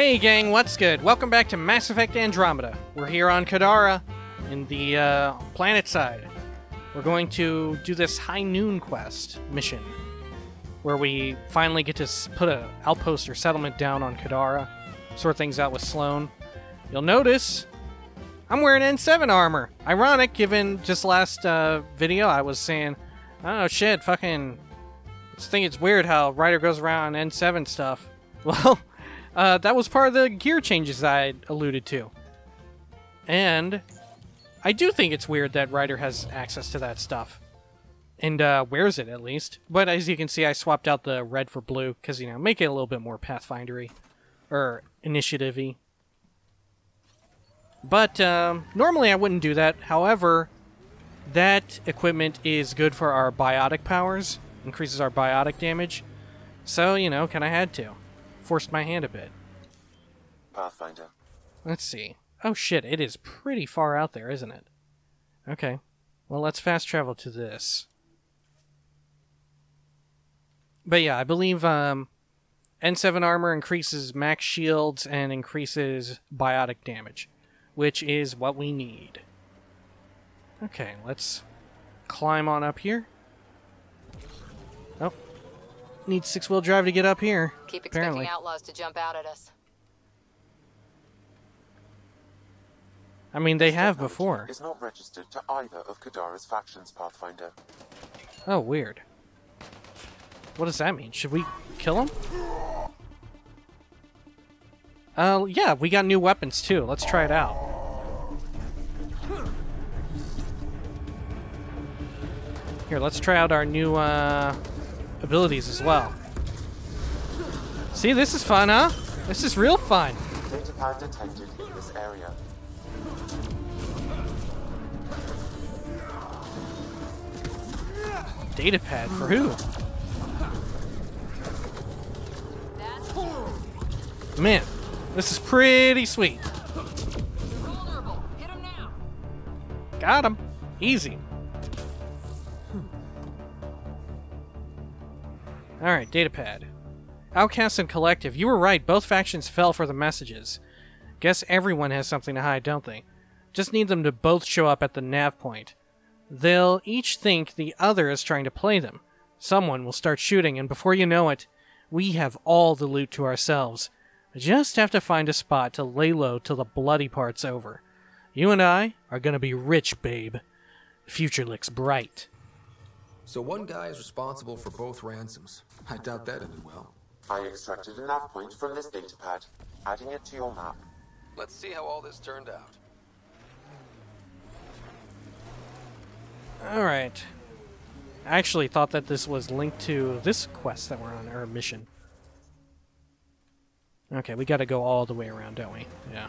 Hey gang, what's good? Welcome back to Mass Effect Andromeda. We're here on Kadara, in the planet side. We're going to do this High Noon quest mission, where we finally get to put an outpost or settlement down on Kadara, sort things out with Sloan. You'll notice I'm wearing N7 armor. Ironic, given just last video I was saying, oh shit, fucking... I think it's weird how Ryder goes around N7 stuff. Well, that was part of the gear changes I alluded to. And I do think it's weird that Ryder has access to that stuff. And wears it, at least. But as you can see, I swapped out the red for blue, because, you know, make it a little bit more Pathfinder-y. Or initiative-y. But normally I wouldn't do that. However, that equipment is good for our biotic powers. Increases our biotic damage. So, you know, kinda had to. Forced my hand a bit. Pathfinder. Let's see. Oh shit, it is pretty far out there, isn't it? Okay. Well, let's fast travel to this. But yeah, I believe N7 armor increases max shields and increases biotic damage, which is what we need. Okay, let's climb on up here. Oh. Need six-wheel drive to get up here. Keep expecting apparently. Outlaws to jump out at us. I mean, they have before. Is not registered to either of Kadara's factions, Pathfinder. Oh, weird. What does that mean? Should we kill him? Yeah, we got new weapons too. Let's try it out. Here, let's try out our new abilities as well. See, this is fun, huh? This is real fun. Data pad detected in this area. Data pad for who? Man, this is pretty sweet. Got him. Easy. Alright, datapad. Outcast and Collective. You were right, both factions fell for the messages. Guess everyone has something to hide, don't they? Just need them to both show up at the nav point. They'll each think the other is trying to play them. Someone will start shooting, and before you know it, we have all the loot to ourselves. Just have to find a spot to lay low till the bloody part's over. You and I are gonna be rich, babe. Future looks bright. So one guy is responsible for both ransoms. I doubt that ended well. I extracted an app point from this datapad, adding it to your map. Let's see how all this turned out. Alright. I actually thought that this was linked to this quest that we're on, or mission. Okay, we gotta go all the way around, don't we? Yeah.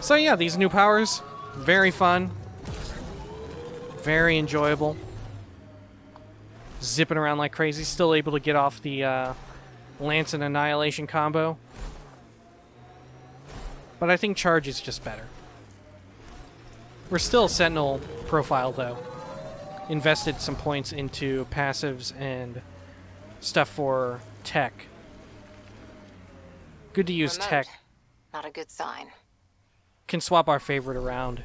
So yeah, these new powers, very fun. Very enjoyable. Zipping around like crazy. Still able to get off the Lance and Annihilation combo. But I think Charge is just better. We're still Sentinel profile, though. Invested some points into passives and stuff for tech. Good to use remote. Tech. Not a good sign. Can swap our favorite around.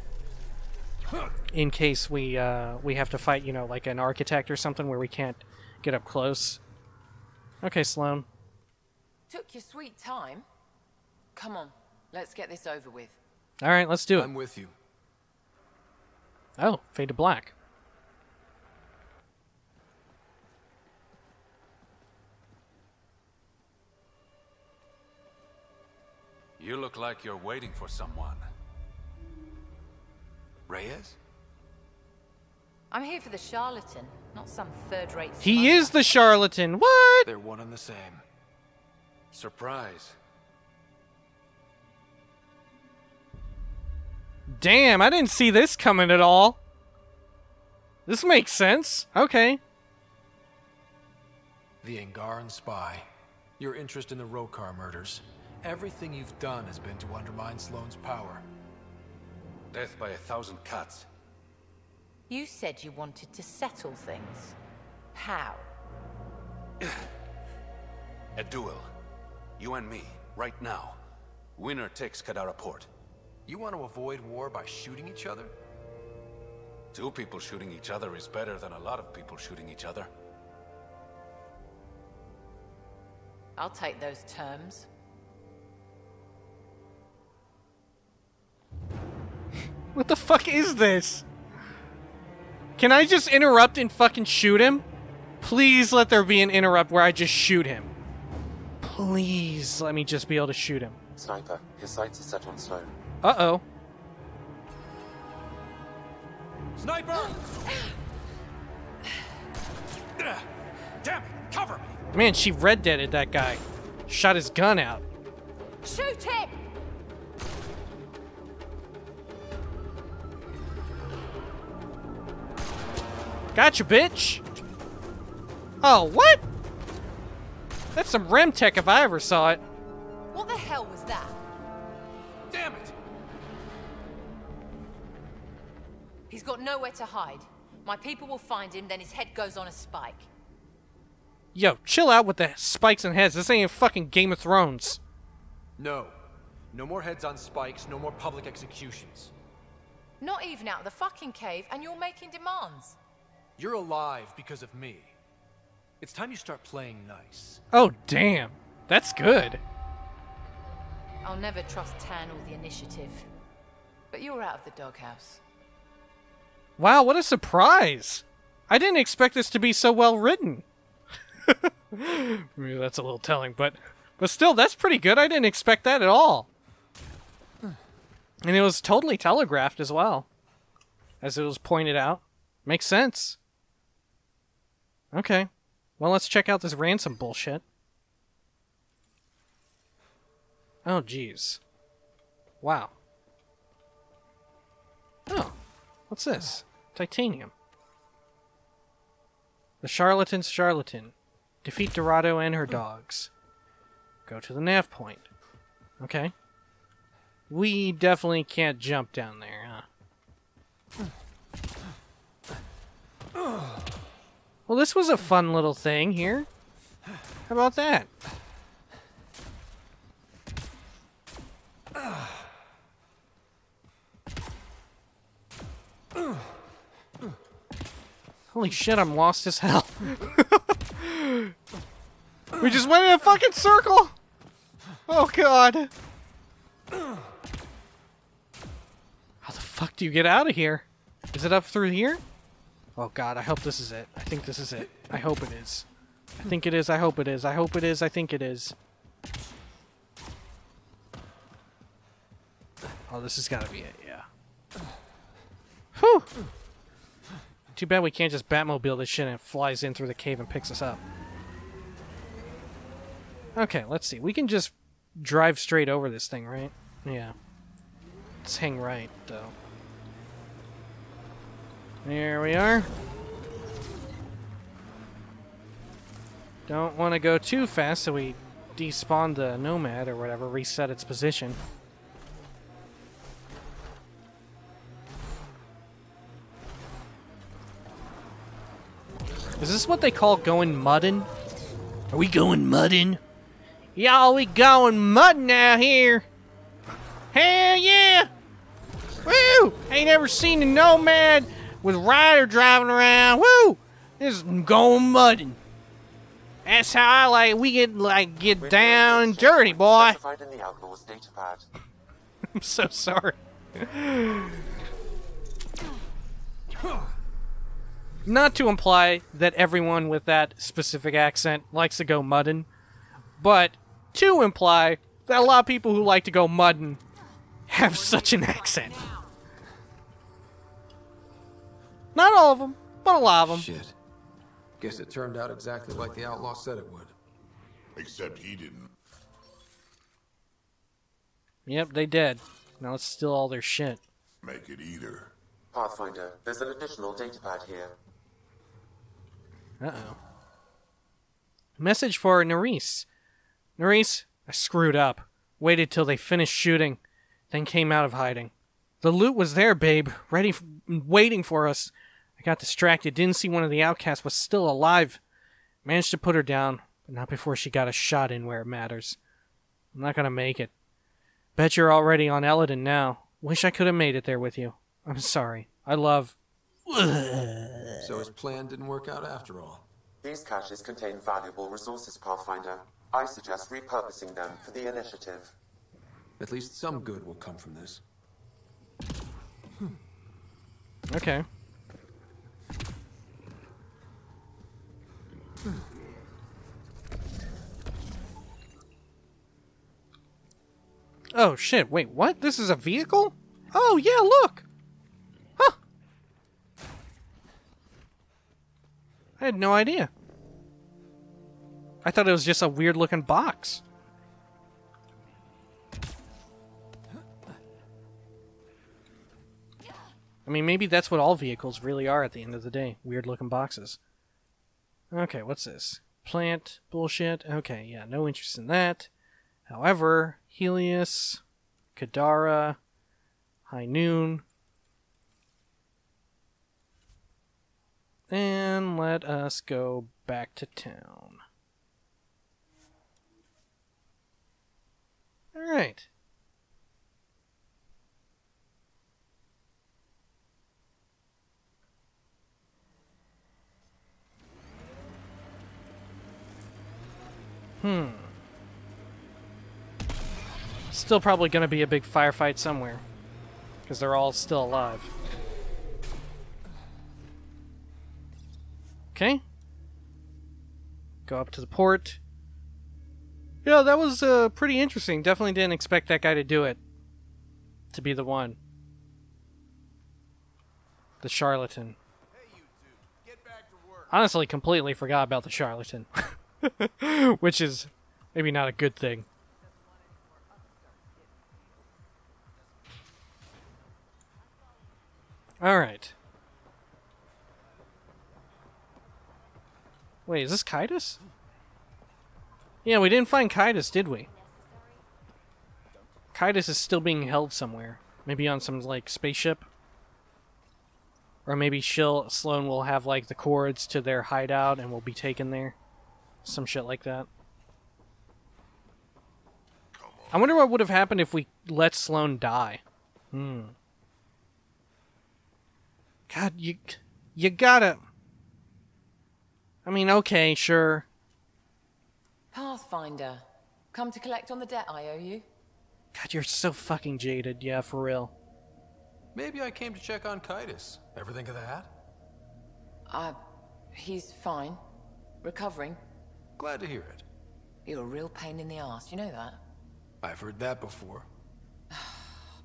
In case we have to fight, you know, like an architect or something where we can't get up close. Okay, Sloan. Took your sweet time. Come on, let's get this over with. All right, let's do it. I'm with you. Oh, fade to black. You look like you're waiting for someone. Reyes? I'm here for the charlatan, not some third-rate... He is the charlatan! What? They're one and the same. Surprise. Damn, I didn't see this coming at all. This makes sense. Okay. The Angaran spy. Your interest in the Rokar murders. Everything you've done has been to undermine Sloan's power. Death by 1,000 cuts. You said you wanted to settle things. How? A duel. You and me, right now. Winner takes Kadara port. You want to avoid war by shooting each other? Two people shooting each other is better than a lot of people shooting each other. I'll take those terms. What the fuck is this? Can I just interrupt and fucking shoot him? Please let there be an interrupt where I just shoot him. Please let me just be able to shoot him. Sniper, his sights are set on Sloan. Uh-oh. Sniper! Damn it, cover me! Man, she red-deaded that guy. Shot his gun out. Shoot him! Gotcha, bitch! Oh, what? That's some rem tech if I ever saw it. What the hell was that? Damn it! He's got nowhere to hide. My people will find him, then his head goes on a spike. Yo, chill out with the spikes and heads. This ain't fucking Game of Thrones. No. No more heads on spikes, no more public executions. Not even out of the fucking cave, and you're making demands. You're alive because of me. It's time you start playing nice. Oh, damn. That's good. I'll never trust Tan or the initiative. But you're out of the doghouse. Wow, what a surprise! I didn't expect this to be so well written. Maybe that's a little telling, but still, that's pretty good. I didn't expect that at all. And it was totally telegraphed as well. As it was pointed out. Makes sense. Okay. Well, let's check out this ransom bullshit. Oh, jeez. Wow. Oh. What's this? Titanium. The Charlatan's Charlatan. Defeat Dorado and her dogs. Go to the nav point. Okay. We definitely can't jump down there, huh? Well, this was a fun little thing here. How about that? Holy shit, I'm lost as hell. We just went in a fucking circle! Oh god. How the fuck do you get out of here? Is it up through here? Oh god, I hope this is it. I think this is it. I hope it is. I think it is. I hope it is. I hope it is. I think it is. Oh, this has got to be it, yeah. Whew! Too bad we can't just Batmobile this shit and it flies in through the cave and picks us up. Okay, let's see. We can just drive straight over this thing, right? Yeah. Let's hang right, though. There we are. Don't want to go too fast so we despawn the Nomad or whatever, reset its position. Is this what they call going muddin'? Are we going muddin'? Y'all, we going muddin' out here! Hell yeah! Woo! Ain't ever seen a Nomad with Ryder driving around. Woo! This is going muddin'. That's how I like. We get like get down and dirty, boy. I'm so sorry. Not to imply that everyone with that specific accent likes to go muddin', but to imply that a lot of people who like to go muddin' have such an accent. Not all of them, but a lot of them. Shit. Guess it turned out exactly like the outlaw said it would. Except he didn't. Yep, they did. Now let's steal all their shit. Make it either. Pathfinder, there's an additional datapad here. Uh-oh. Message for Nerisse. Nerisse, I screwed up. Waited till they finished shooting, then came out of hiding. The loot was there, babe, ready, waiting for us. I got distracted, didn't see one of the outcasts was still alive. Managed to put her down, but not before she got a shot in where it matters. I'm not gonna make it. Bet you're already on Eladan now. Wish I could have made it there with you. I'm sorry. I love... So his plan didn't work out after all. These caches contain valuable resources, Pathfinder. I suggest repurposing them for the initiative. At least some good will come from this. Okay. Oh shit, wait, what? This is a vehicle? Oh yeah, look! Huh! I had no idea. I thought it was just a weird looking box. I mean, maybe that's what all vehicles really are at the end of the day. Weird looking boxes. Okay, what's this? Plant bullshit. Okay, yeah, no interest in that. However, Helios, Kadara, High Noon. And let us go back to town. Alright. Still probably going to be a big firefight somewhere, because they're all still alive. Okay. Go up to the port. Yeah, that was pretty interesting. Definitely didn't expect that guy to do it. To be the one. The charlatan. Honestly, completely forgot about the charlatan. Which is maybe not a good thing. Alright. Wait, is this Kaitus? Yeah, we didn't find Kaitus, did we? Kaitus is still being held somewhere. Maybe on some, like, spaceship? Or maybe Sloan will have, like, the cords to their hideout and will be taken there. Some shit like that. I wonder what would have happened if we let Sloan die. God, you gotta... I mean, okay, sure. Pathfinder, come to collect on the debt I owe you. God, you're so fucking jaded. Yeah, for real. Maybe I came to check on Kaitus. Ever think of that? He's fine. Recovering. Glad to hear it. You're a real pain in the ass, you know that? I've heard that before.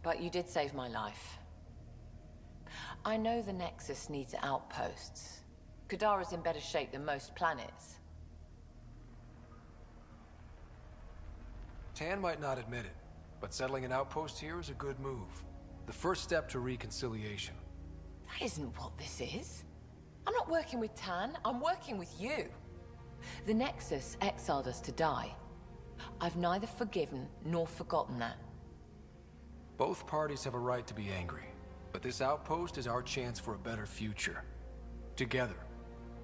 But you did save my life. I know the Nexus needs outposts. Kadara's in better shape than most planets. Tan might not admit it, but settling an outpost here is a good move. The first step to reconciliation. That isn't what this is. I'm not working with Tan, I'm working with you. The Nexus exiled us to die. I've neither forgiven nor forgotten that. Both parties have a right to be angry. But this outpost is our chance for a better future. Together.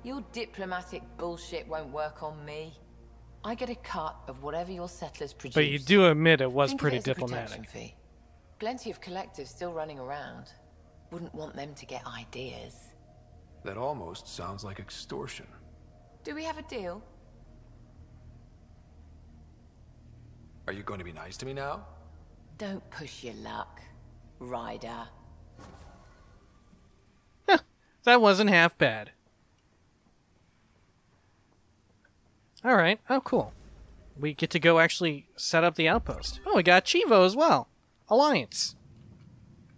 Your diplomatic bullshit won't work on me. I get a cut of whatever your settlers produce. But you do admit it was pretty diplomatic. Fee. Plenty of collectives still running around. Wouldn't want them to get ideas. That almost sounds like extortion. Do we have a deal? Are you going to be nice to me now? Don't push your luck, Ryder. That wasn't half bad. Alright, oh cool. We get to go actually set up the outpost. Oh, we got Chivo as well. Alliance.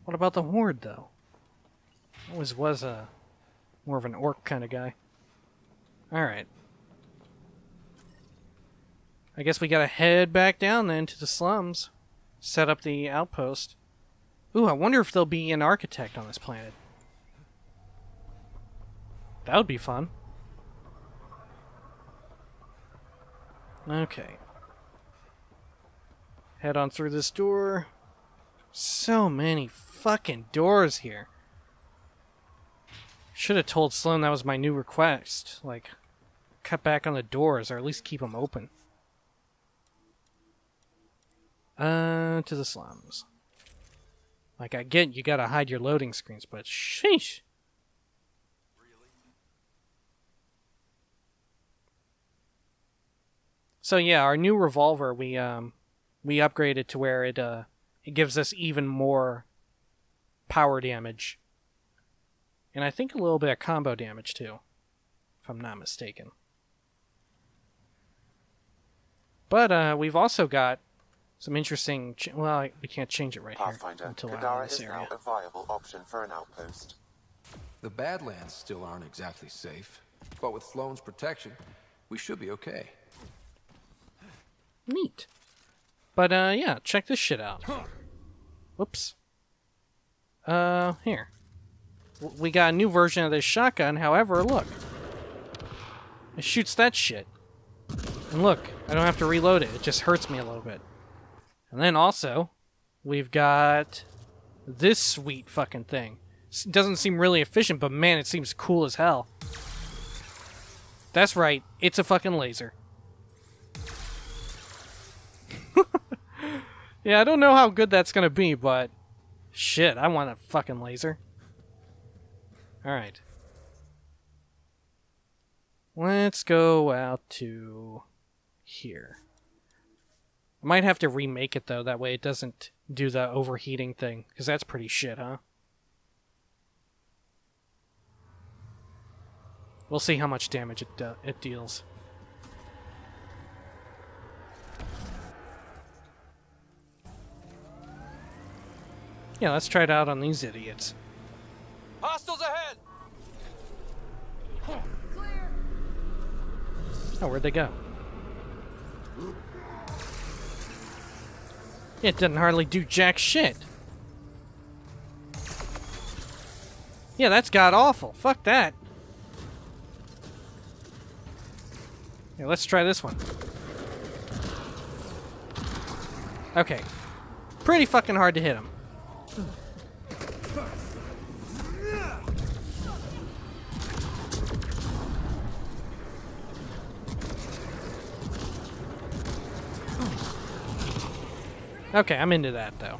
What about the Horde, though? Always was a... more of an orc kind of guy. Alright. I guess we gotta head back down then to the slums. Set up the outpost. Ooh, I wonder if there'll be an architect on this planet. That would be fun. Okay. Head on through this door. So many fucking doors here. Should have told Sloan that was my new request. Like, cut back on the doors, or at least keep them open. To the slums. Like, I get you gotta hide your loading screens, but sheesh! Really? So yeah, our new revolver, we upgraded to where it gives us even more power damage. And I think a little bit of combo damage too, if I'm not mistaken. But we've also got some interesting. Well, we can't change it right here until Kadara is now a viable option for an outpost. The Badlands still aren't exactly safe, but with Sloan's protection, we should be okay. Neat. But yeah, check this shit out. Whoops. Here. We got a new version of this shotgun, however, look. It shoots that shit. And look, I don't have to reload it, it just hurts me a little bit. And then also, we've got this sweet fucking thing. It doesn't seem really efficient, but man, it seems cool as hell. That's right, it's a fucking laser. Yeah, I don't know how good that's gonna be, but shit, I want a fucking laser. Alright. Let's go out to here. I might have to remake it, though. That way it doesn't do the overheating thing. Because that's pretty shit, huh? We'll see how much damage it deals. Yeah, let's try it out on these idiots. Hostiles ahead! Clear. Oh, where'd they go? It doesn't hardly do jack shit. Yeah, that's god-awful. Fuck that. Yeah, let's try this one. Okay. Pretty fucking hard to hit him. Okay, I'm into that, though.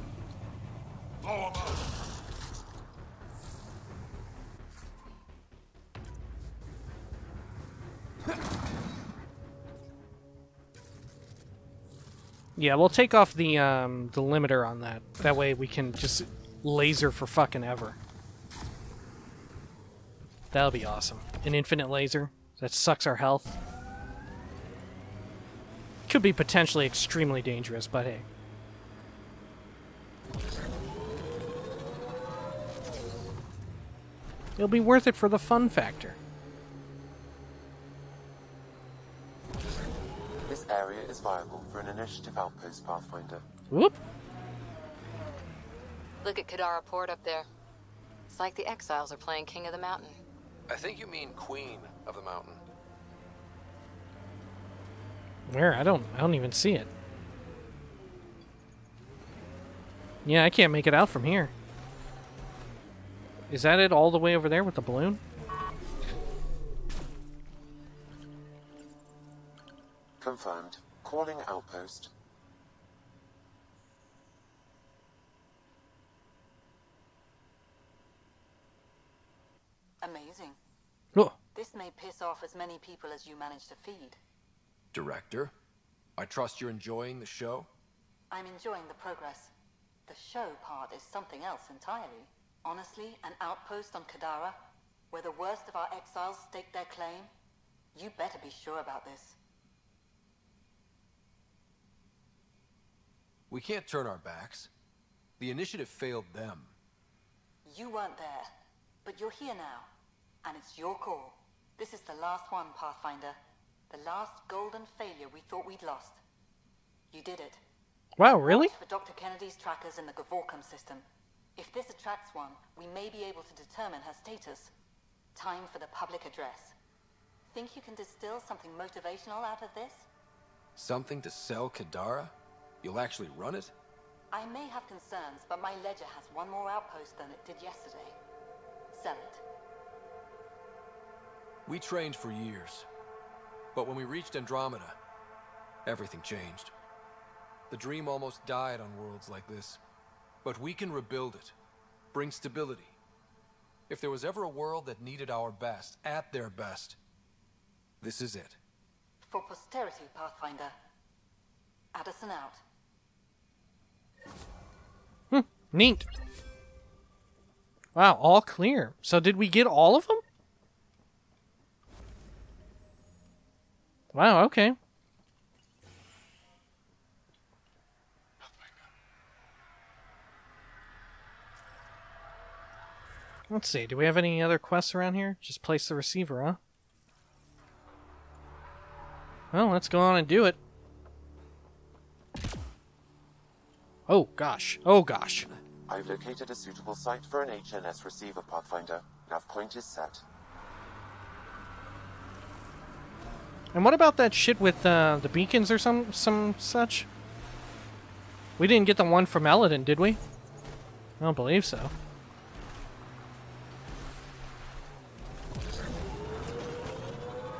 Yeah, we'll take off the limiter on that. That way we can just laser for fucking ever. That'll be awesome. An infinite laser that sucks our health. Could be potentially extremely dangerous, but hey. It'll be worth it for the fun factor. This area is viable for an initiative outpost, Pathfinder. Whoop! Look at Kadara Port up there. It's like the exiles are playing King of the Mountain. I think you mean Queen of the Mountain. Where? I don't even see it. Yeah, I can't make it out from here. Is that it all the way over there with the balloon? Confirmed. Calling outpost. Amazing. Oh. This may piss off as many people as you manage to feed. Director, I trust you're enjoying the show? I'm enjoying the progress. The show part is something else entirely. Honestly, an outpost on Kadara, where the worst of our exiles stake their claim? You better be sure about this. We can't turn our backs. The initiative failed them. You weren't there, but you're here now, and it's your call. This is the last one, Pathfinder. The last golden failure we thought we'd lost. You did it. Wow, really? Watch for Dr. Kennedy's trackers in the Gavorkum system. If this attracts one, we may be able to determine her status. Time for the public address. Think you can distill something motivational out of this? Something to sell Kadara? You'll actually run it? I may have concerns, but my ledger has one more outpost than it did yesterday. Sell it. We trained for years, but when we reached Andromeda, everything changed. The dream almost died on worlds like this. But we can rebuild it. Bring stability. If there was ever a world that needed our best, at their best, this is it. For posterity, Pathfinder. Addison out. Neat. Wow, all clear. So did we get all of them? Wow, okay. Let's see, do we have any other quests around here? Just place the receiver, huh? Well, let's go on and do it. Oh, gosh. Oh, gosh. I've located a suitable site for an HNS receiver, Pathfinder. Nav point is set. And what about that shit with the beacons or some such? We didn't get the one from Eladan, did we? I don't believe so.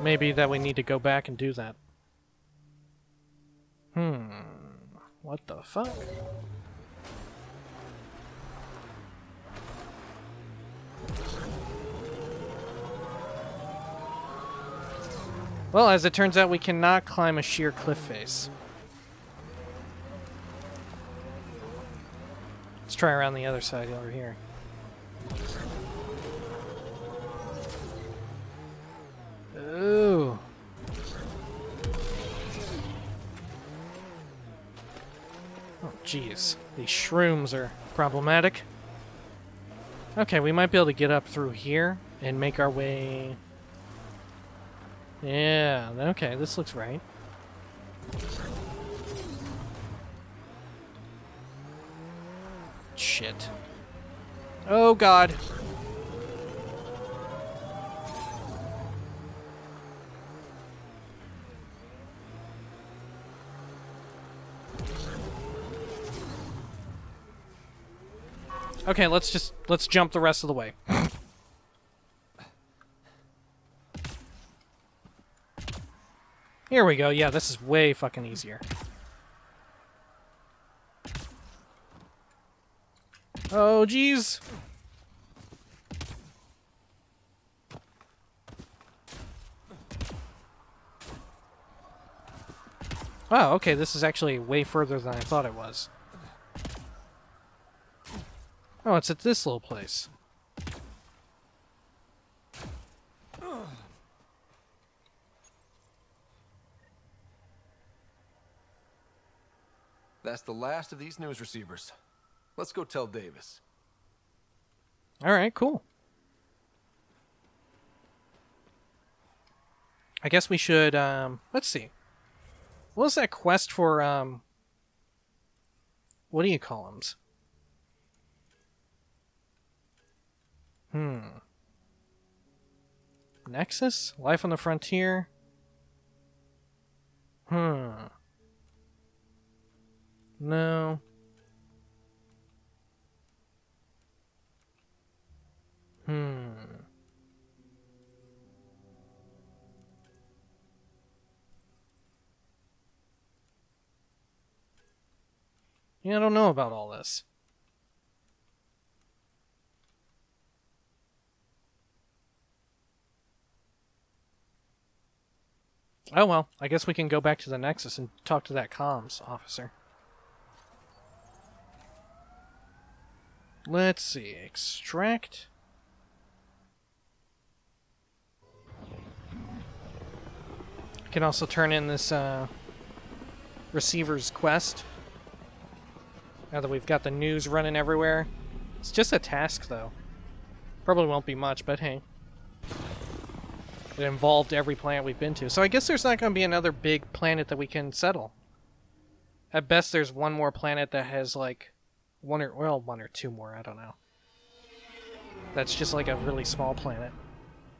Maybe that we need to go back and do that. Hmm. What the fuck? Well, as it turns out, we cannot climb a sheer cliff face. Let's try around the other side over here. Ooh. Oh, jeez. These shrooms are problematic. Okay, we might be able to get up through here and make our way... Yeah, okay, this looks right. Shit. Oh, God. Okay, let's jump the rest of the way. Here we go. Yeah, this is way fucking easier. Oh, jeez. Wow, okay, this is actually way further than I thought it was. Oh, it's at this little place. That's the last of these news receivers. Let's go tell Davis. All right, cool. I guess we should, let's see. What was that quest for, what do you call them? Nexus? Life on the Frontier? No. Yeah, I don't know about all this. Oh well, I guess we can go back to the Nexus and talk to that comms officer. Let's see, extract. I can also turn in this receiver's quest. Now that we've got the news running everywhere. It's just a task though. Probably won't be much, but hey. It involved every planet we've been to. So I guess there's not going to be another big planet that we can settle. At best, there's one more planet that has, like, one or two more, I don't know. That's just, like, a really small planet.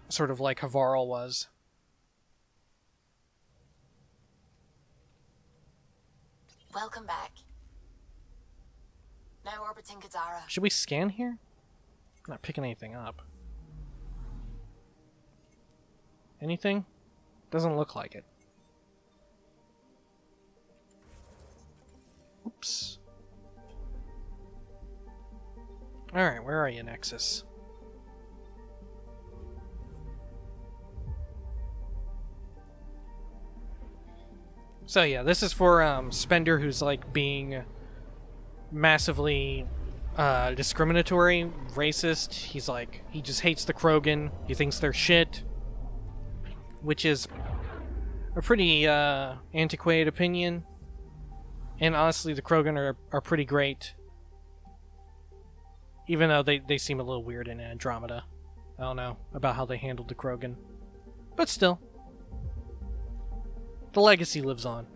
Sort of like Havaral was. Welcome back. Now orbiting Kadara. Should we scan here? I'm not picking anything up. Anything? Doesn't look like it. Alright, where are you, Nexus? So yeah, this is for Spender, who's like being massively discriminatory, racist. He's like, he just hates the Krogan. He thinks they're shit, which is a pretty antiquated opinion. And honestly, the Krogan are pretty great, even though they seem a little weird in Andromeda. I don't know about how they handled the Krogan, but still. The legacy lives on.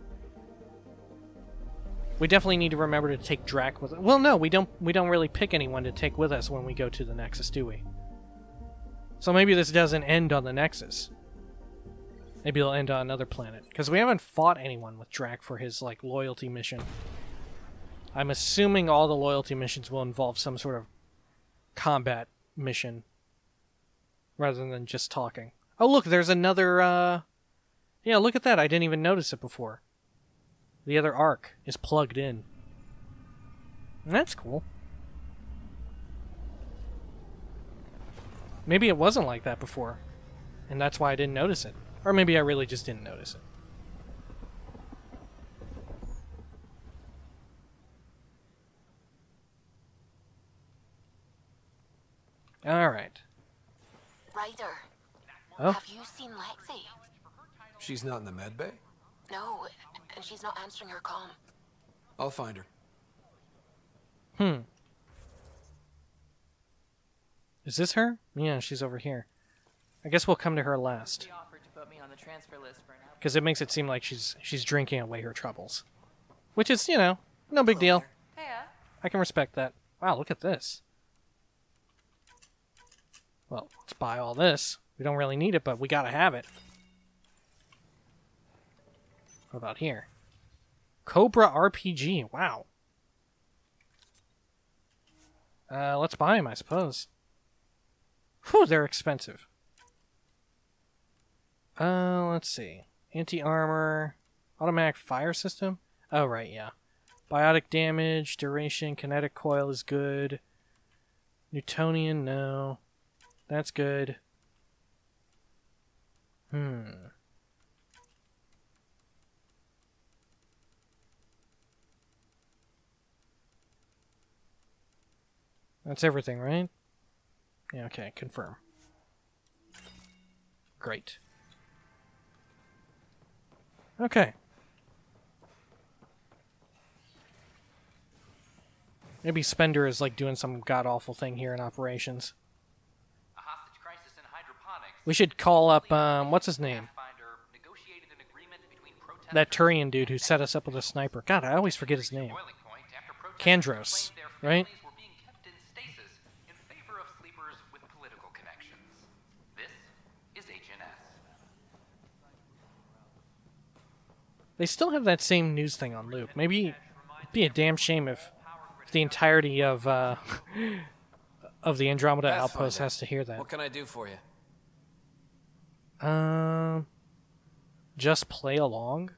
We definitely need to remember to take Drack with us. Well, no, we don't really pick anyone to take with us when we go to the Nexus, do we? So maybe this doesn't end on the Nexus. Maybe it'll end on another planet, because we haven't fought anyone with Drack for his, like, loyalty mission. I'm assuming all the loyalty missions will involve some sort of combat mission, rather than just talking. Oh, look, there's another, yeah, look at that. I didn't even notice it before. The other arc is plugged in. And that's cool. Maybe it wasn't like that before, and that's why I didn't notice it. Or maybe I really just didn't notice it. All right. Ryder, oh? Have you seen Lexi? She's not in the med bay? No, and she's not answering her comm. I'll find her. Hmm. Is this her? Yeah, she's over here. I guess we'll come to her last. Because it makes it seem like she's drinking away her troubles. Which is, you know, no big deal. I can respect that. Wow, look at this. Well, let's buy all this. We don't really need it, but we gotta have it. What about here? Cobra RPG. Wow. Let's buy them, I suppose. Whew, they're expensive. Let's see. Anti-armor. Automatic fire system? Oh, right, yeah. Biotic damage, duration, kinetic coil is good. Newtonian, no. That's good. Hmm. That's everything, right? Yeah, okay, confirm. Great. Okay. Maybe Spender is, like, doing some god-awful thing here in operations. A hostage crisis in hydroponics. We should call up, what's his name? Negotiated an agreement between protesters. That Turian dude who set us up with a sniper. God, I always forget his name. Kandros, right? They still have that same news thing on loop. Maybe it'd be a damn shame if the entirety of the Andromeda outpost has to hear that. What can I do for you? Just play along.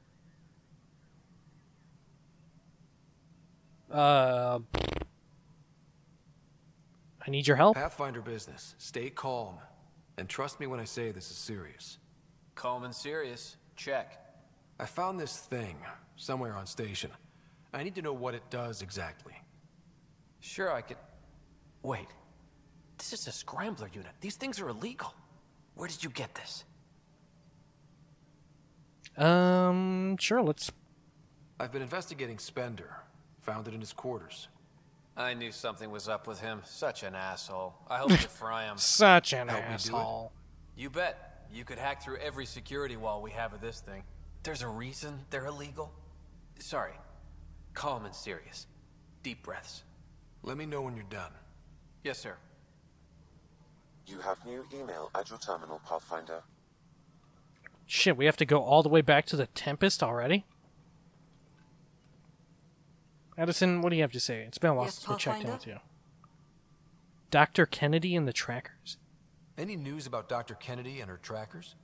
I need your help. Pathfinder business. Stay calm, and trust me when I say this is serious. Calm and serious. Check. I found this thing somewhere on station. I need to know what it does exactly. Sure, I could... Wait. This is a scrambler unit. These things are illegal. Where did you get this? Sure, let's... I've been investigating Spender. Found it in his quarters. I knew something was up with him. Such an asshole. I hope you fry him. Such an asshole. You bet. You could hack through every security wall we have of this thing. There's a reason they're illegal. Sorry. Calm and serious. Deep breaths. Let me know when you're done. Yes, sir. You have new email at your terminal, Pathfinder. Shit, we have to go all the way back to the Tempest already? Addison, what do you have to say? It's been a while since we checked in with you. Dr. Kennedy and the trackers? Any news about Dr. Kennedy and her trackers?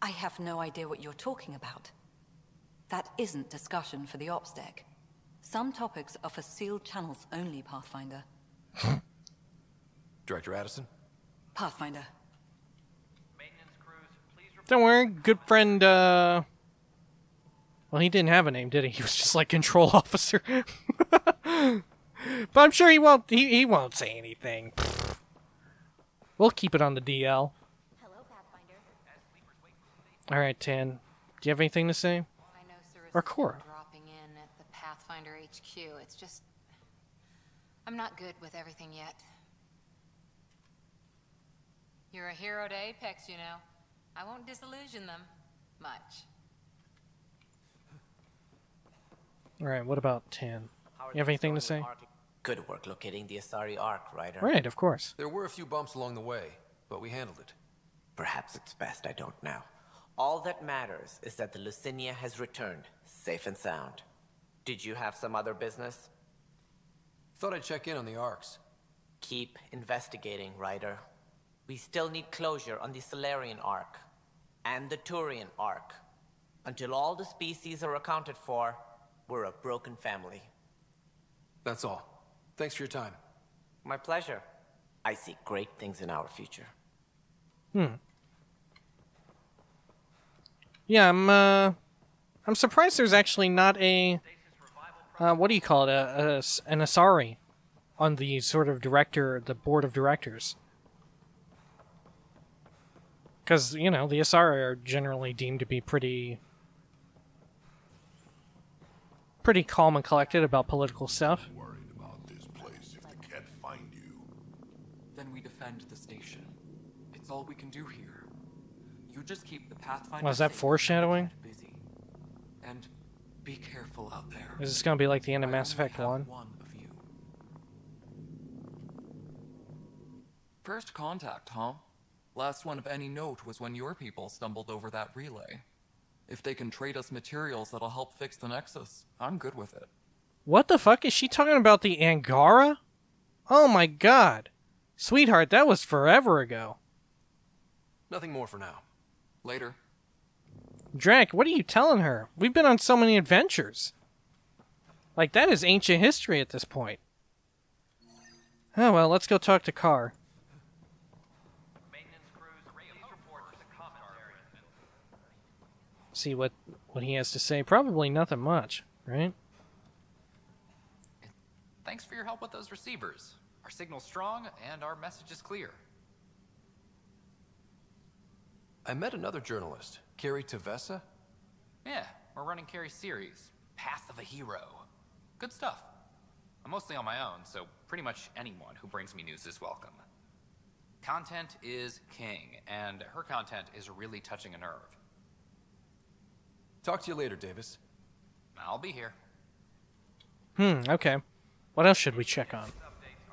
I have no idea what you're talking about. That isn't discussion for the Ops deck. Some topics are for sealed channels only, Pathfinder. Director Addison? Pathfinder. Maintenance crews, please report. Don't worry, good friend, well, he didn't have a name, did he? He was just like control officer. But I'm sure he won't, he won't say anything. We'll keep it on the DL. Hello, Pathfinder. Alright, Tan. Do you have anything to say? I know, sir, or Cora? Dropping in at the Pathfinder HQ. It's just... I'm not good with everything yet. You're a hero to Apex, you know. I won't disillusion them. Much. Alright, what about Tan? You have anything to say? Good work locating the Asari Ark, Ryder. Right, of course. There were a few bumps along the way, but we handled it. Perhaps it's best I don't now. All that matters is that the Lucinia has returned, safe and sound. Did you have some other business? Thought I'd check in on the Arks. Keep investigating, Ryder. We still need closure on the Solarian Ark and the Turian Ark. Until all the species are accounted for, we're a broken family. That's all. Thanks for your time. My pleasure. I see great things in our future. Hmm. Yeah, I'm surprised there's actually not a, what do you call it, an Asari on the sort of director, the board of directors. Because, you know, the Asari are generally deemed to be pretty calm and collected about political stuff. The station. It's all we can do here. You just keep the Pathfinder. Was that foreshadowing? Busy. And be careful out there. Is this going to be like the end of Mass Effect 1? First contact, huh? Last one of any note was when your people stumbled over that relay. If they can trade us materials that'll help fix the Nexus, I'm good with it. What the fuck? Is she talking about the Angara? Oh my god. Sweetheart, that was forever ago. Nothing more for now. Later. Drack, what are you telling her? We've been on so many adventures. Like, that is ancient history at this point. Oh, well, let's go talk to Carr. Maintenance crews, please report to the commissary. See what he has to say. Probably nothing much, right? Thanks for your help with those receivers. Our signal's strong, and our message is clear. I met another journalist, Carrie Tavessa. Yeah, we're running Carrie's series, Path of a Hero. Good stuff. I'm mostly on my own, so pretty much anyone who brings me news is welcome. Content is king, and her content is really touching a nerve. Talk to you later, Davis. I'll be here. Okay. What else should we check on?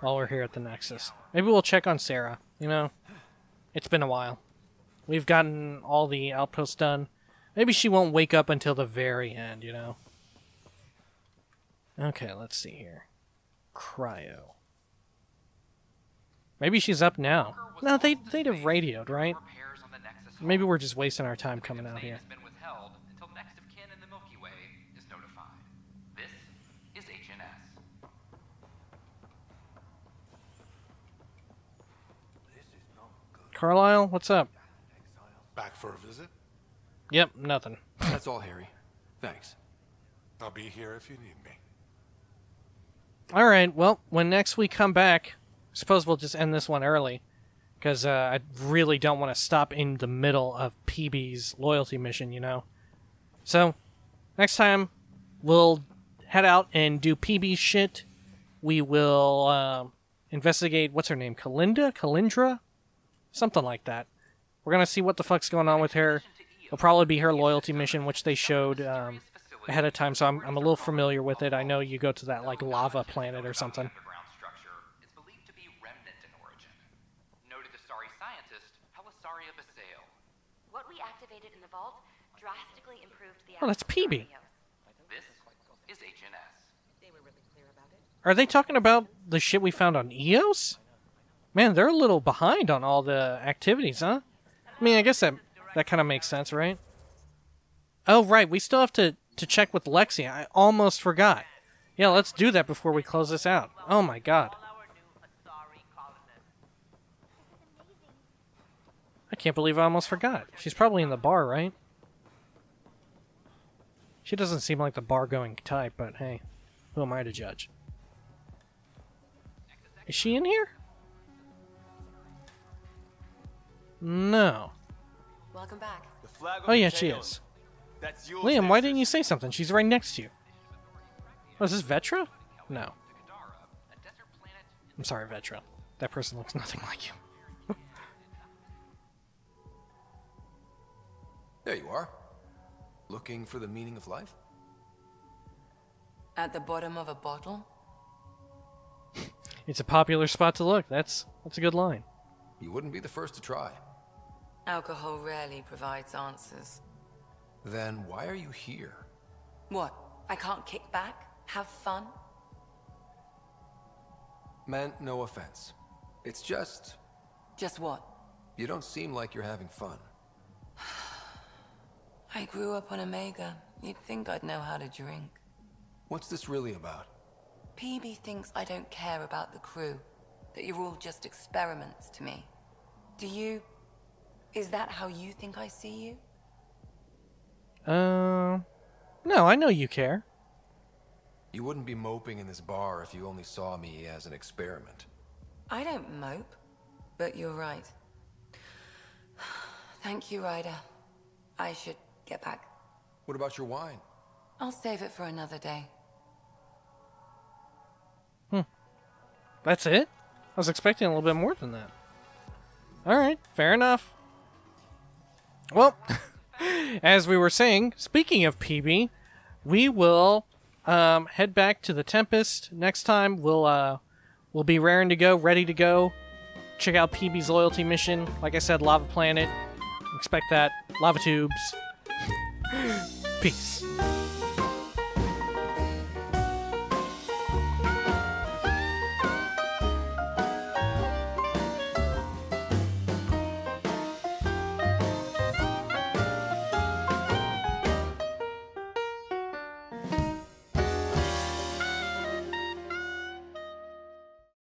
While we're here at the Nexus. Maybe we'll check on Sarah, you know? It's been a while. We've gotten all the outposts done. Maybe she won't wake up until the very end, you know? Okay, let's see here. Cryo. Maybe she's up now. No, they'd have radioed, right? Maybe we're just wasting our time coming out here. Carlisle, what's up? Back for a visit? Yep, nothing. That's all, Harry. Thanks. I'll be here if you need me. All right, well, when next we come back, I suppose we'll just end this one early, because I really don't want to stop in the middle of PB's loyalty mission, you know? So, next time, we'll head out and do PB shit. We will investigate, what's her name, Kalindra? Something like that. We're going to see what the fuck's going on with her. It'll probably be her loyalty mission, which they showed ahead of time, so I'm a little familiar with it. I know you go to that, like, lava planet or something. Oh, that's PB. Are they talking about the shit we found on Eos? Man, they're a little behind on all the activities, huh? I mean, I guess that kind of makes sense, right? Oh, right, we still have to check with Lexi. I almost forgot. Yeah, let's do that before we close this out. Oh, my God. I can't believe I almost forgot. She's probably in the bar, right? She doesn't seem like the bar-going type, but hey, who am I to judge? Is she in here? No. Welcome back. Oh yeah, she is. That's yours, Liam, why didn't you say something? She's right next to you. Oh, is this Vetra? No. I'm sorry, Vetra. That person looks nothing like you. There you are. Looking for the meaning of life? At the bottom of a bottle? It's a popular spot to look. That's a good line. You wouldn't be the first to try. Alcohol rarely provides answers. Then why are you here? What? I can't kick back? Have fun? Meant no offense. It's just... Just what? You don't seem like you're having fun. I grew up on Omega. You'd think I'd know how to drink. What's this really about? PB thinks I don't care about the crew. That you're all just experiments to me. Do you... Is that how you think I see you? No, I know you care. You wouldn't be moping in this bar if you only saw me as an experiment. I don't mope, but you're right. Thank you, Ryder. I should get back. What about your wine? I'll save it for another day. That's it? I was expecting a little bit more than that. Alright, fair enough. Well, as we were saying, speaking of PB, we will head back to the Tempest. Next time, we'll be raring to go, ready to go. Check out PB's loyalty mission. Like I said, Lava Planet. Expect that. Lava tubes. Peace.